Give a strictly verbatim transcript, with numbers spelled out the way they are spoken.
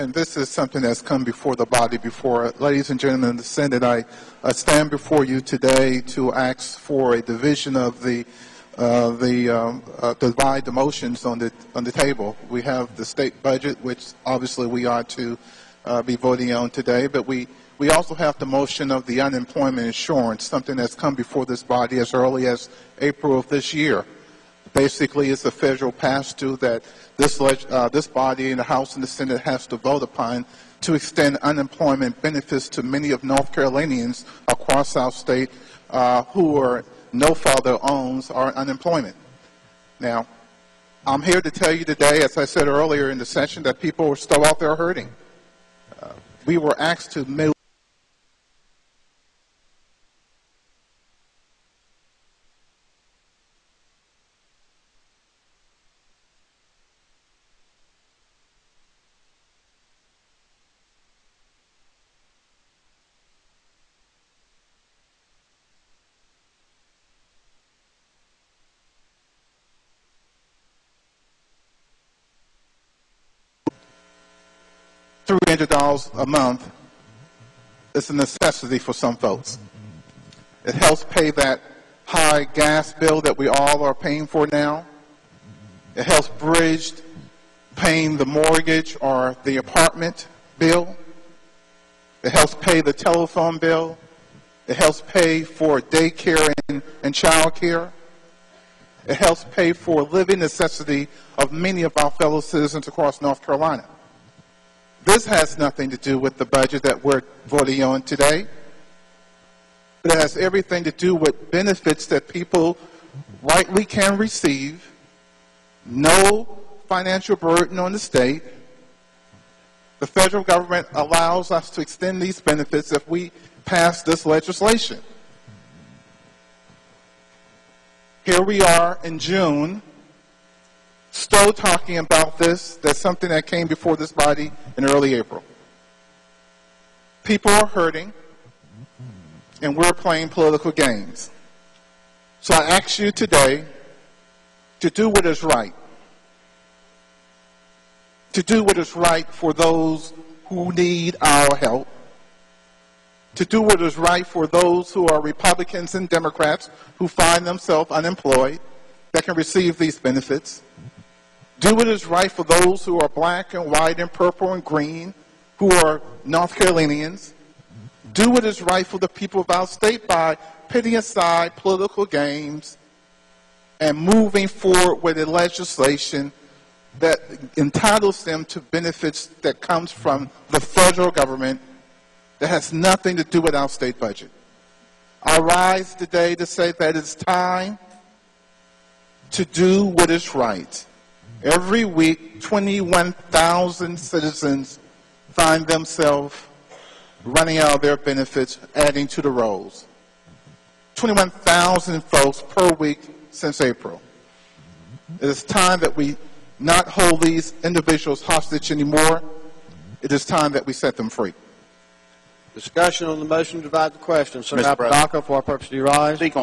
and this is something that's come before the body before. Ladies and gentlemen of the Senate, I uh, stand before you today to ask for a division of the, uh, the um, uh, divide the motions on the, on the table. We have the state budget, which obviously we are to uh, be voting on today, but we, we also have the motion of the unemployment insurance, something that's come before this body as early as April of this year. Basically, it's a federal pass-through that this, uh, this body in the House and the Senate has to vote upon to extend unemployment benefits to many of North Carolinians across our state uh, who are no father owns our unemployment. Now, I'm here to tell you today, as I said earlier in the session, that people are still out there hurting. Uh, we were asked to move. three hundred dollars a month is a necessity for some folks. It helps pay that high gas bill that we all are paying for now. It helps bridge paying the mortgage or the apartment bill. It helps pay the telephone bill. It helps pay for daycare and, and child care. It helps pay for living necessity of many of our fellow citizens across North Carolina. This has nothing to do with the budget that we're voting on today. It has everything to do with benefits that people rightly can receive, no financial burden on the state. The federal government allows us to extend these benefits if we pass this legislation. Here we are in June, still talking about this. That's something that came before this body in early April. People are hurting, and we're playing political games. So I ask you today to do what is right, to do what is right for those who need our help, to do what is right for those who are Republicans and Democrats who find themselves unemployed that can receive these benefits. Do what is right for those who are black and white and purple and green, who are North Carolinians. Do what is right for the people of our state by putting aside political games and moving forward with a legislation that entitles them to benefits that comes from the federal government that has nothing to do with our state budget. I rise today to say that it's time to do what is right. Every week, twenty-one thousand citizens find themselves running out of their benefits, adding to the rolls. twenty-one thousand folks per week since April. It is time that we not hold these individuals hostage anymore. It is time that we set them free. Discussion on the motion to divide the question. Sir, Mister President, for our purpose, do you rise?